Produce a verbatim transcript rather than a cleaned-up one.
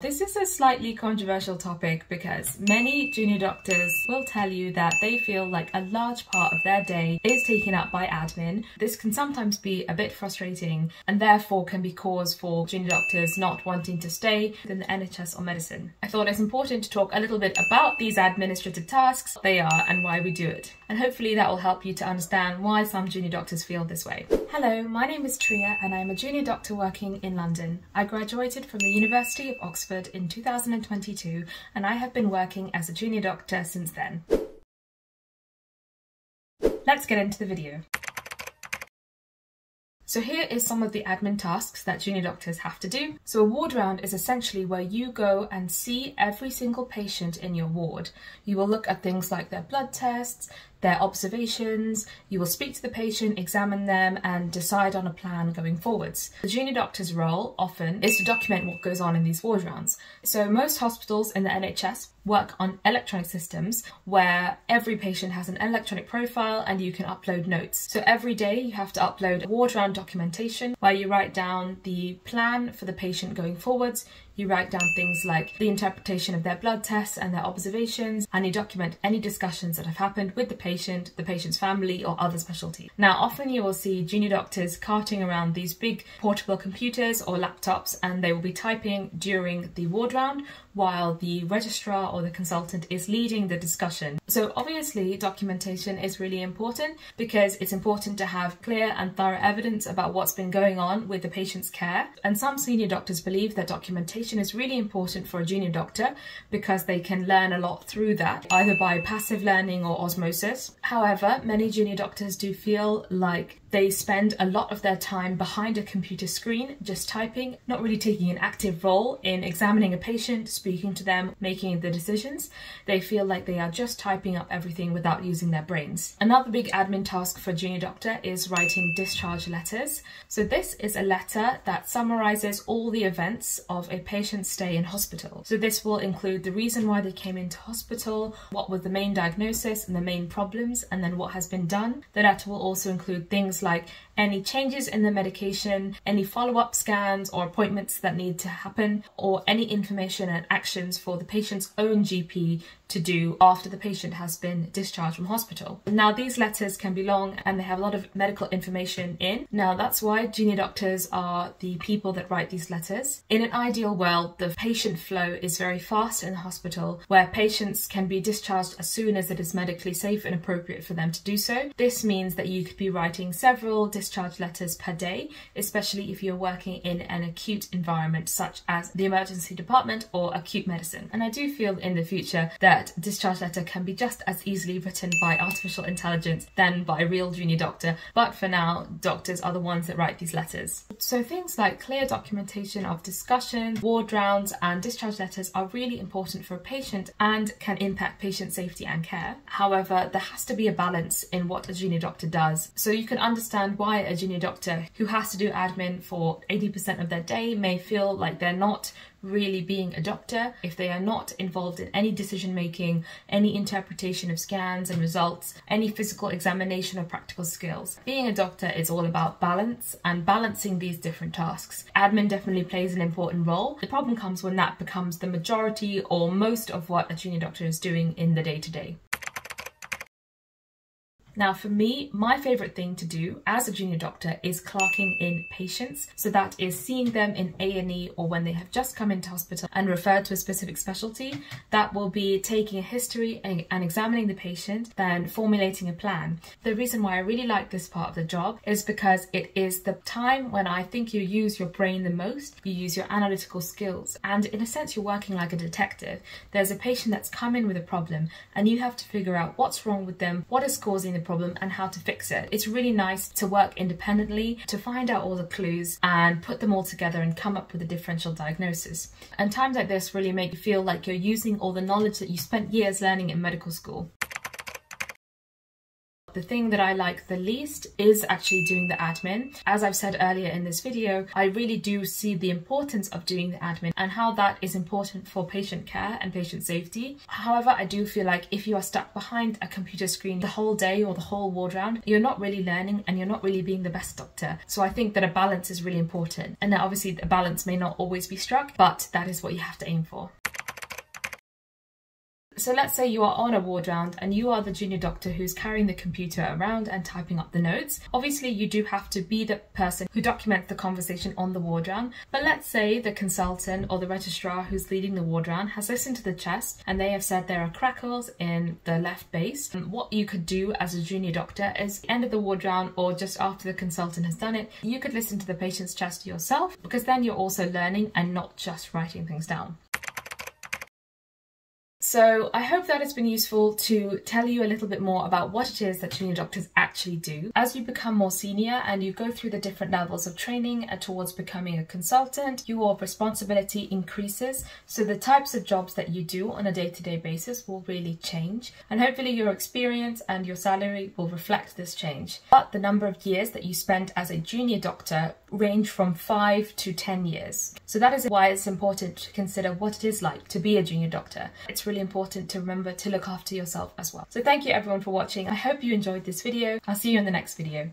This is a slightly controversial topic because many junior doctors will tell you that they feel like a large part of their day is taken up by admin. This can sometimes be a bit frustrating and therefore can be cause for junior doctors not wanting to stay in the N H S or medicine. I thought it's important to talk a little bit about these administrative tasks, what they are and why we do it. And hopefully that will help you to understand why some junior doctors feel this way. Hello, my name is Triya and I'm a junior doctor working in London. I graduated from the University of Oxford in two thousand twenty-two, and I have been working as a junior doctor since then. Let's get into the video. So here is some of the admin tasks that junior doctors have to do. So a ward round is essentially where you go and see every single patient in your ward. You will look at things like their blood tests, their observations, you will speak to the patient, examine them and decide on a plan going forwards. The junior doctor's role often is to document what goes on in these ward rounds. So most hospitals in the N H S work on electronic systems where every patient has an electronic profile and you can upload notes. So every day you have to upload a ward round documentation where you write down the plan for the patient going forwards. You write down things like the interpretation of their blood tests and their observations, and you document any discussions that have happened with the patient, the patient's family, or other specialties. Now, often you will see junior doctors carting around these big portable computers or laptops, and they will be typing during the ward round while the registrar or the consultant is leading the discussion. So obviously, documentation is really important because it's important to have clear and thorough evidence about what's been going on with the patient's care. And some senior doctors believe that documentation is really important for a junior doctor because they can learn a lot through that, either by passive learning or osmosis. However, many junior doctors do feel like they spend a lot of their time behind a computer screen, just typing, not really taking an active role in examining a patient, speaking to them, making the decisions. They feel like they are just typing up everything without using their brains. Another big admin task for a junior doctor is writing discharge letters. So this is a letter that summarizes all the events of a patient's stay in hospital. So this will include the reason why they came into hospital, what was the main diagnosis and the main problems, and then what has been done. The letter will also include things like any changes in the medication, any follow-up scans or appointments that need to happen, or any information and actions for the patient's own G P to do after the patient has been discharged from hospital. Now, these letters can be long and they have a lot of medical information in. Now, that's why junior doctors are the people that write these letters. In an ideal world, the patient flow is very fast in the hospital, where patients can be discharged as soon as it is medically safe and appropriate for them to do so. This means that you could be writing several discharge letters per day, especially if you're working in an acute environment such as the emergency department or acute medicine. And I do feel in the future that discharge letter can be just as easily written by artificial intelligence than by a real junior doctor, but for now doctors are the ones that write these letters. So things like clear documentation of discussions, ward rounds and discharge letters are really important for a patient and can impact patient safety and care. However, there has to be a balance in what a junior doctor does, so you can understand why a junior doctor who has to do admin for eighty percent of their day may feel like they're not really being a doctor if they are not involved in any decision making, any interpretation of scans and results, any physical examination or practical skills. Being a doctor is all about balance and balancing these different tasks. Admin definitely plays an important role. The problem comes when that becomes the majority or most of what a junior doctor is doing in the day-to-day. Now, for me, my favourite thing to do as a junior doctor is clerking in patients. So that is seeing them in A and E or when they have just come into hospital and referred to a specific specialty. That will be taking a history and, and examining the patient, then formulating a plan. The reason why I really like this part of the job is because it is the time when I think you use your brain the most, you use your analytical skills, and in a sense you're working like a detective. There's a patient that's come in with a problem and you have to figure out what's wrong with them, what is causing the problem and how to fix it. It's really nice to work independently, to find out all the clues and put them all together and come up with a differential diagnosis. And times like this really make you feel like you're using all the knowledge that you spent years learning in medical school. The thing that I like the least is actually doing the admin. As I've said earlier in this video, I really do see the importance of doing the admin and how that is important for patient care and patient safety. However, I do feel like if you are stuck behind a computer screen the whole day or the whole ward round, you're not really learning and you're not really being the best doctor. So I think that a balance is really important. And now obviously a balance may not always be struck, but that is what you have to aim for. So let's say you are on a ward round and you are the junior doctor who's carrying the computer around and typing up the notes. Obviously, you do have to be the person who documents the conversation on the ward round, but let's say the consultant or the registrar who's leading the ward round has listened to the chest and they have said there are crackles in the left base. And what you could do as a junior doctor is, end of the ward round or just after the consultant has done it, you could listen to the patient's chest yourself, because then you're also learning and not just writing things down. So I hope that it's been useful to tell you a little bit more about what it is that junior doctors actually do. As you become more senior and you go through the different levels of training and towards becoming a consultant, your responsibility increases. So the types of jobs that you do on a day-to-day basis will really change. And hopefully your experience and your salary will reflect this change. But the number of years that you spend as a junior doctor range from five to ten years. So that is why it's important to consider what it is like to be a junior doctor. It's really important to remember to look after yourself as well. So thank you everyone for watching. I hope you enjoyed this video. I'll see you in the next video.